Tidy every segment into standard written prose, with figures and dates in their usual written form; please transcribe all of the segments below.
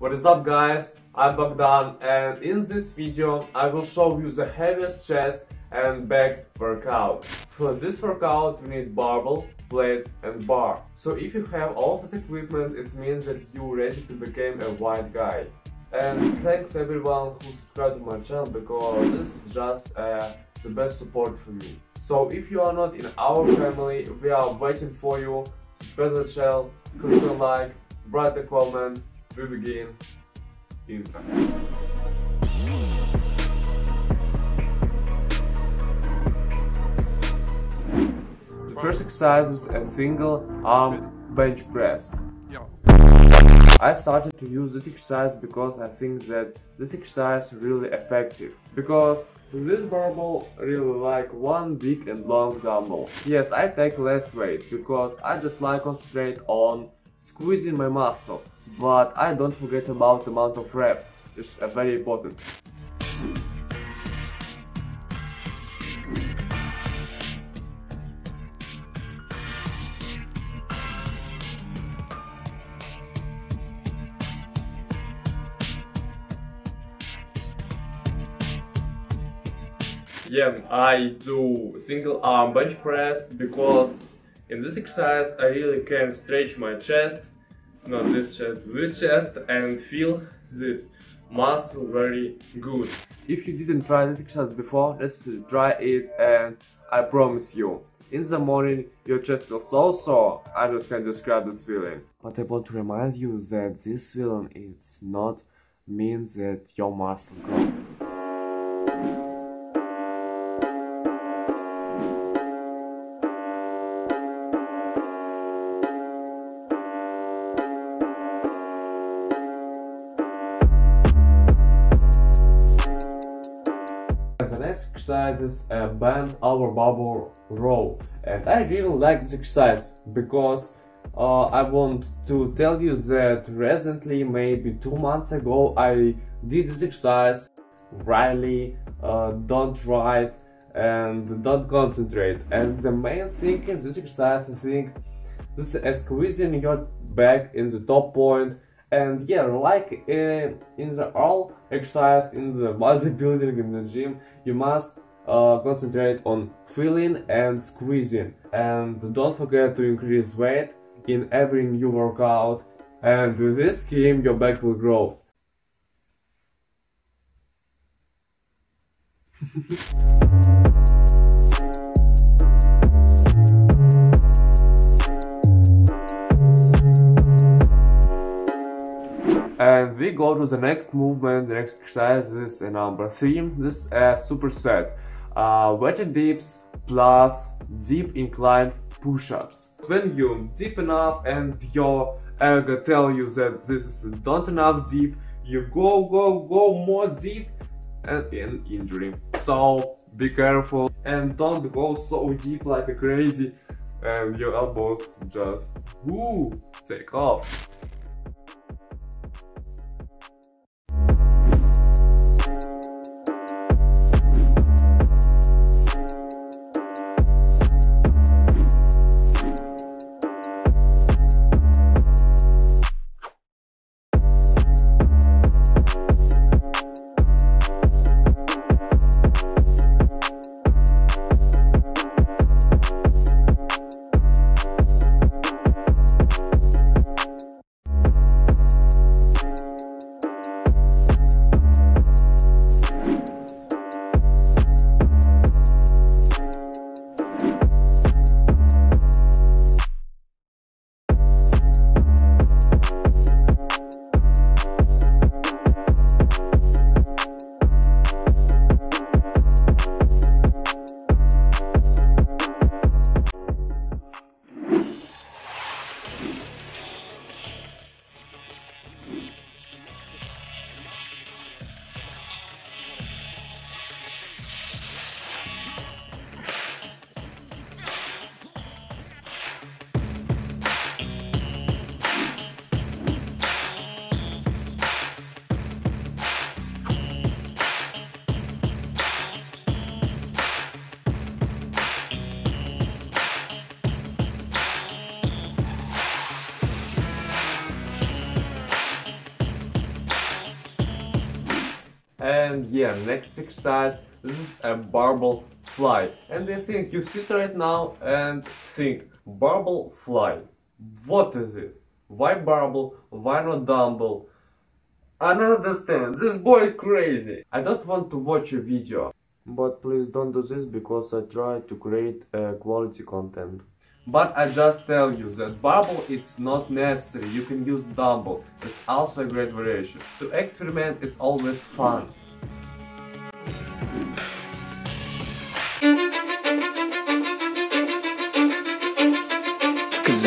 What is up, guys? I'm Bogdan, and in this video I will show you the heaviest chest and back workout. For this workout you need barbell, plates and bar. So if you have all of this equipment, it means that you're ready to become a white guy. And thanks everyone who subscribed to my channel, because this is just the best support for me. So if you are not in our family, we are waiting for you. Subscribe to the channel, click on like, write a comment. We begin in the first exercise is a single arm bench press. I started to use this exercise because I think that this exercise is really effective, because this barbell really like one big and long dumbbell. Yes, I take less weight because I just like concentrate on squeezing my muscle, but I don't forget about the amount of reps. It's very important. Yeah, I do single arm bench press because in this exercise I really can stretch my chest, not this chest, this chest, and feel this muscle very good. If you didn't try this exercise before, let's try it, and I promise you, in the morning your chest will so sore. I just can't describe this feeling. But I want to remind you that this feeling it's not mean that your muscle grows. Exercises bend over barbell row, and I really like this exercise because I want to tell you that recently, maybe 2 months ago, I did this exercise really don't write and don't concentrate, and the main thing in this exercise I think this is squeezing your back in the top point. And yeah, like in the all exercise, in the bodybuilding, in the gym, you must concentrate on feeling and squeezing. And don't forget to increase weight in every new workout. And with this scheme, your back will grow. And we go to the next movement, the next exercise is number 3. This is a superset. Weighted dips plus deep incline push-ups. When you deep enough and your ego tell you that this is not enough deep, you go more deep and an injury. So be careful and don't go so deep like a crazy, and your elbows just take off. And yeah, next exercise, this is a barbell fly. And I think you sit right now and think, barbell fly, what is it? Why barbell? Why not dumbbell? I don't understand, this boy crazy. I don't want to watch a video. But please don't do this, because I try to create quality content. But I just tell you that barbell is not necessary, you can use dumbbell, it's also a great variation. To experiment, it's always fun. Cause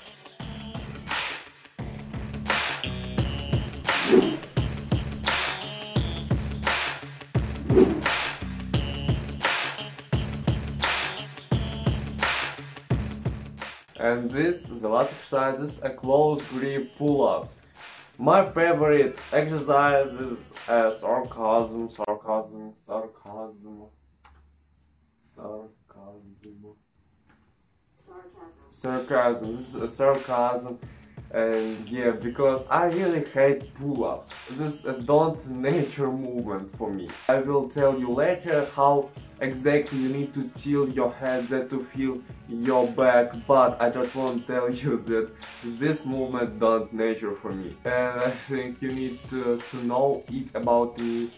And this, the last exercise, is a close grip pull-ups. My favorite exercise is sarcasm. This is a sarcasm, and yeah, because I really hate pull-ups. This is a don't nature movement for me. I will tell you later how exactly you need to tilt your head there to feel your back, but I just want to tell you that this movement don't nature for me, and I think you need to know it about me.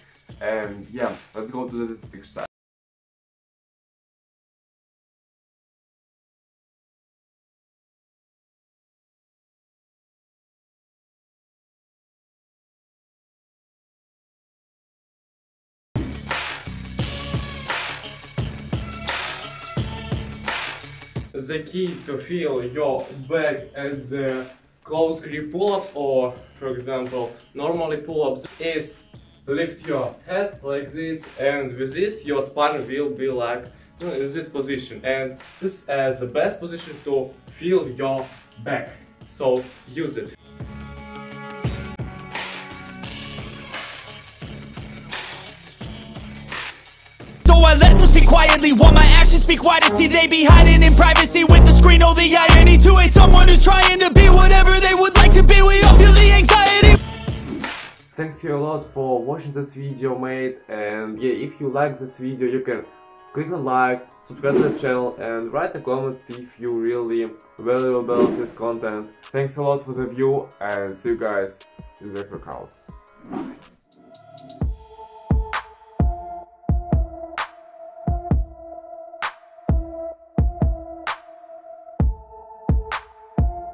And yeah, let's go to this exercise. The key to feel your back at the close grip pull-ups, or for example normally pull-ups, is lift your head like this, and with this your spine will be like in this position, and this is the best position to feel your back, so use it. Quietly, while my actions speak wider, see they be hiding in privacy with the screen. Oh, the irony to hate someone who's trying to be whatever they would like to be. We all feel the anxiety. Thanks you a lot for watching this video, mate. And yeah, if you like this video, you can click the like, subscribe to the channel, and write a comment if you really valuable this content. Thanks a lot for the view, and see you guys in the next workout. Bye.